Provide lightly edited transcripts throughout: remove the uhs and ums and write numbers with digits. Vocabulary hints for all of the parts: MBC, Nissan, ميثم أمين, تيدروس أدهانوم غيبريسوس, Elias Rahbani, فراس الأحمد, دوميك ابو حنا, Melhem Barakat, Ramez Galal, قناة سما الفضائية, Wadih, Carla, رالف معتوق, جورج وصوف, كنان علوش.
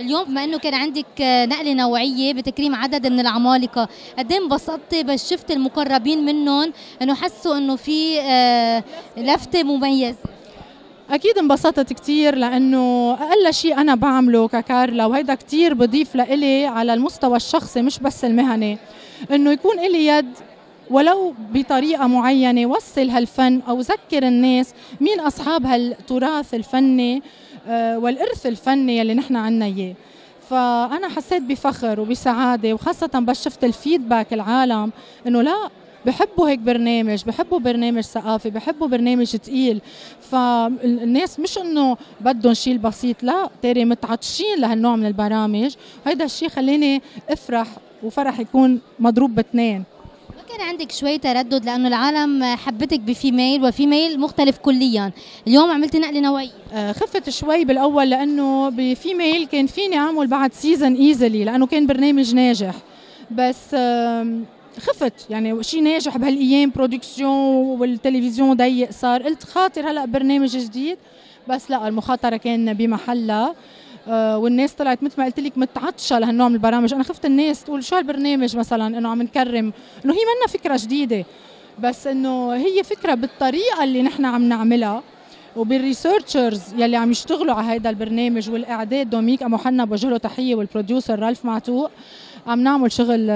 اليوم بما انه كان عندك نقله نوعيه بتكريم عدد من العمالقه، قد ايه انبسطتي بس شفت المقربين منهم انه حسوا انه في لفته مميزه؟ اكيد انبسطت كثير لانه اقل شيء انا بعمله ككارلا وهيدا كثير بضيف لإلي على المستوى الشخصي مش بس المهني، انه يكون إلي يد ولو بطريقه معينه وصل هالفن او ذكر الناس مين اصحاب هالتراث الفني والارث الفني اللي نحن عنا اياه. فانا حسيت بفخر وبسعاده، وخاصه بس شفت الفيدباك العالم انه لا بحبوا هيك برنامج، بحبوا برنامج ثقافي، بحبوا برنامج ثقيل، فالناس مش انه بدهم شيء البسيط، لا تاري متعطشين لهالنوع من البرامج. هيدا الشيء خليني افرح، وفرح يكون مضروب باثنين. كان عندك شوي تردد لانه العالم حبتك بفيميل وفيميل مختلف كليا، اليوم عملتي نقله نوعيه؟ خفت شوي بالاول لانه بفيميل كان فيني اعمل بعد سيزن ايزلي لانه كان برنامج ناجح، بس خفت يعني شيء ناجح بهالايام برودكسيون والتلفزيون ضيق صار، قلت خاطر هلا برنامج جديد، بس لا المخاطره كان بمحلها والناس طلعت مثل ما قلت لك متعطشه لهالنوع من البرامج. انا خفت الناس تقول شو هالبرنامج مثلا انه عم نكرم، انه هي منا فكره جديده بس انه هي فكره بالطريقه اللي نحن عم نعملها وبالريسيرشرز يلي عم يشتغلوا على هيدا البرنامج والاعداد دوميك ابو حنا بوجه له تحيه والبروديوسر رالف معتوق، عم نعمل شغل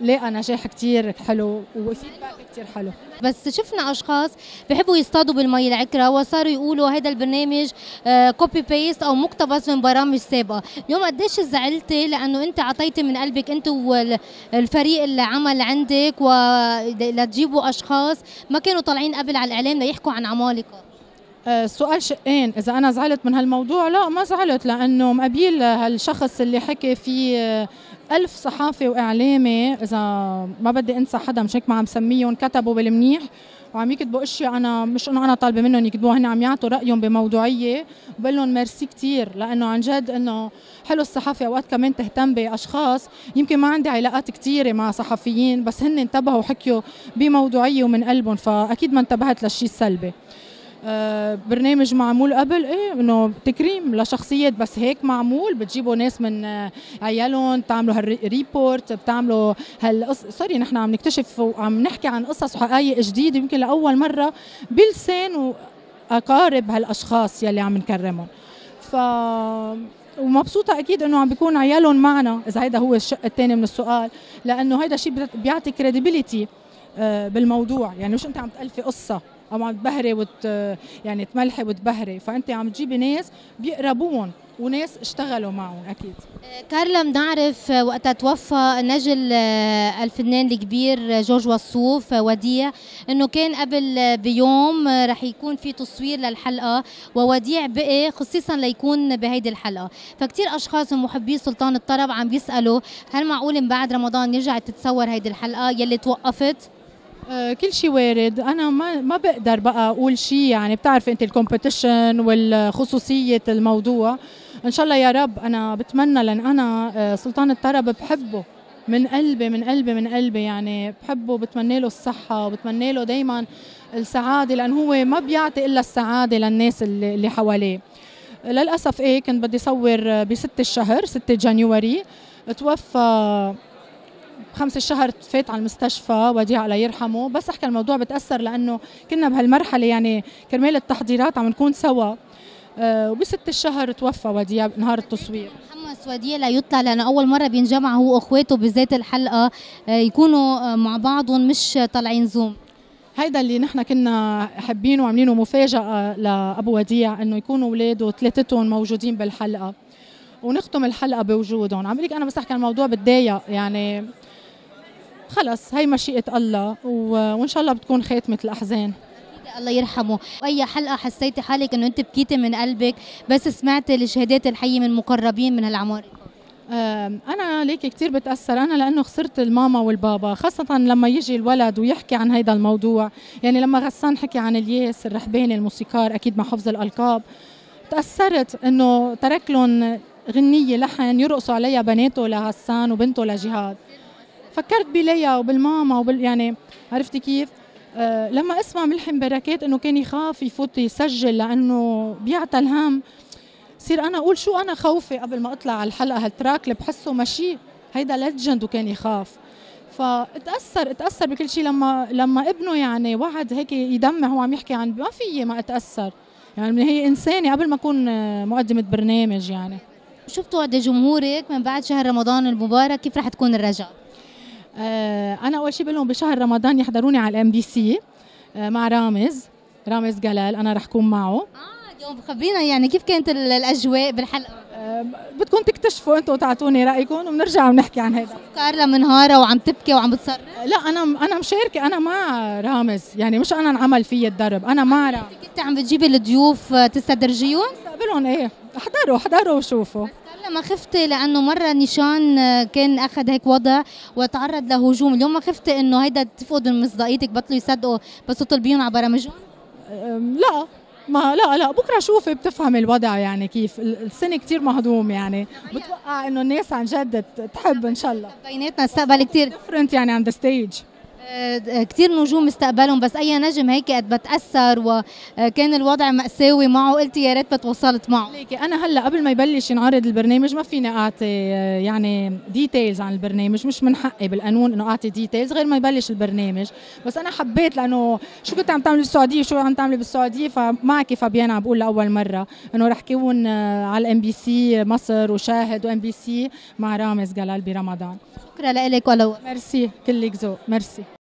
لقى نجاح كثير حلو وفيدباك كثير حلو. بس شفنا اشخاص بحبوا يصطادوا بالمي العكره وصاروا يقولوا هذا البرنامج كوبي بيست او مقتبس من برامج سابقه، اليوم قديش زعلتي لانه انت اعطيتي من قلبك انت والفريق العمل عندك ولتجيبوا اشخاص ما كانوا طالعين قبل على الاعلام ليحكوا عن عمالقه؟ السؤال شقين، إذا أنا زعلت من هالموضوع لا ما زعلت، لأنه مقابل هالشخص اللي حكي فيه 1000 صحافي وإعلامي، إذا ما بدي أنسى حدا مش هيك ما عم سميهم، كتبوا بالمنيح وعم يكتبوا أشياء أنا مش إنه أنا طالبة منهم يكتبوها، هن عم يعطوا رأيهم بموضوعية، وبقول لهم ميرسي كثير لأنه عن جد إنه حلو الصحافة أوقات كمان تهتم بأشخاص يمكن ما عندي علاقات كثيرة مع صحفيين، بس هن انتبهوا وحكيوا بموضوعية ومن قلبهم، فأكيد ما انتبهت للشيء السلبي. برنامج معمول قبل ايه انه تكريم لشخصيات، بس هيك معمول بتجيبوا ناس من عيالهم، بتعملوا هالريبورت، بتعملوا سوري نحن عم نكتشف وعم نحكي عن قصص وحقائق جديده يمكن لاول مره بلسان واقارب هالاشخاص يلي عم نكرمهم. ف ومبسوطه اكيد انه عم بيكون عيالهم معنا، اذا هيدا هو الشق الثاني من السؤال، لانه هيدا شيء بيعطي كريديبيليتي بالموضوع، يعني مش انت عم تالفي قصه او عم تبهري يعني تملحي وتبهري، فانت عم تجيبي ناس بيقربوهم وناس اشتغلوا معهم. اكيد كارلا بنعرف وقتها توفى نجل الفنان الكبير جورج وصوف وديع انه كان قبل بيوم رح يكون في تصوير للحلقه ووديع بقي خصيصا ليكون بهيدي الحلقه، فكتير اشخاص ومحبي سلطان الطرب عم بيسالوا هل معقول من بعد رمضان رجعت تتصور هيدي الحلقه يلي توقفت؟ كل شيء وارد، انا ما بقدر بقى اقول شيء، يعني بتعرفي انت الكومبيتيشن والخصوصيه الموضوع. ان شاء الله يا رب، انا بتمنى، لان انا سلطان الطرب بحبه من قلبي من قلبي من قلبي، يعني بحبه، بتمنى له الصحه وبتمنى له دائما السعاده، لانه هو ما بيعطي الا السعاده للناس اللي حواليه. للاسف ايه كنت بدي صور بست الشهر 6 جانيوري، توفى 5 الشهر فات على المستشفى وديع الله يرحمه. بس احكي الموضوع بتاثر لانه كنا بهالمرحله، يعني كرمال التحضيرات عم نكون سوا، وبست الشهر توفى وديع نهار التصوير. متحمس وديع ليطلع لانه اول مره بينجمع هو واخواته بذات الحلقه يكونوا مع بعضهم مش طالعين زوم. هيدا اللي نحن كنا حابينه وعاملينه مفاجاه لابو وديع انه يكونوا اولاده ثلاثتهم موجودين بالحلقه ونختم الحلقه بوجودهم. عم بقول لك انا بس احكي الموضوع بتضايق، يعني خلص هي مشيئة الله وإن شاء الله بتكون خاتمة الأحزان. الله يرحمه. أي حلقة حسيتي حالك إنه أنت بكيتي من قلبك بس سمعتي الشهادات الحية من مقربين من هالعمارة؟ أنا ليكي كتير بتأثر، أنا لأنه خسرت الماما والبابا، خاصة لما يجي الولد ويحكي عن هيدا الموضوع، يعني لما غسان حكي عن الياس الرحباني الموسيقار أكيد مع حفظ الألقاب، تأثرت إنه ترك لهم غنية لحن يرقصوا عليها بناته لغسان وبنته لجهاد. فكرت بليا وبالماما يعني عرفتي كيف؟ لما اسمع ملحم بركات انه كان يخاف يفوت يسجل لانه بيعطى الهم، بصير انا اقول شو انا خوفي قبل ما اطلع على الحلقه. هالتراك اللي بحسه ماشي هيدا ليجند وكان يخاف، فاتاثر بكل شيء. لما ابنه يعني وعد هيك يدمع هو عم يحكي عن ما في ما اتاثر، يعني هي انسانه قبل ما اكون مقدمه برنامج. يعني شفتوا قد جمهورك من بعد شهر رمضان المبارك كيف رح تكون الرجعه؟ انا اول شيء بقول لهم بشهر رمضان يحضروني على MBC مع رامز جلال، انا رح كون معه. اليوم خبرينا يعني كيف كانت الاجواء بالحلقه؟ بدكم تكتشفوا انتم وتعطوني رايكم وبنرجع بنحكي عن هذا. كارلا منهاره وعم تبكي وعم بتصرخ. لا انا مشاركه، انا مع رامز، يعني مش انا انعمل في الدرب، انا مع رامز. كنت عم بتجيبي الضيوف تستدرجيهم؟ بستقبلهم ايه، احضروا وشوفوا. كارلا ما خفتي لانه مره نيشان كان اخذ هيك وضع وتعرض لهجوم، اليوم ما خفتي انه هيدا تفقد من مصداقيتك بطلوا يصدقوا بس تطلبيهم على برامجهم؟ لا ما لا بكره شوفي بتفهمي الوضع، يعني كيف السنه كثير مهضوم، يعني بتوقع انه الناس عن جد تحب ان شاء الله. بيناتنا استقبل كثير ديفرنت يعني عند ستيج، كثير نجوم استقبلهم، بس اي نجم هيك قد بتاثر وكان الوضع ماساوي معه قلت يا ريت ما توصلت معه. ليكي انا هلا قبل ما يبلش ينعرض البرنامج ما فيني اعطي يعني ديتيلز عن البرنامج، مش من حقي بالقانون انه اعطي ديتيلز غير ما يبلش البرنامج. بس انا حبيت لانه شو كنت عم تعملي بالسعوديه وشو عم تعملي بالسعوديه، فمعك فابيان عم بقول لاول مره انه رح كون على MBC مصر وشاهد وMBC مع رامز جلال برمضان. شكرا لك ولو ميرسي كلك ذوق، ميرسي.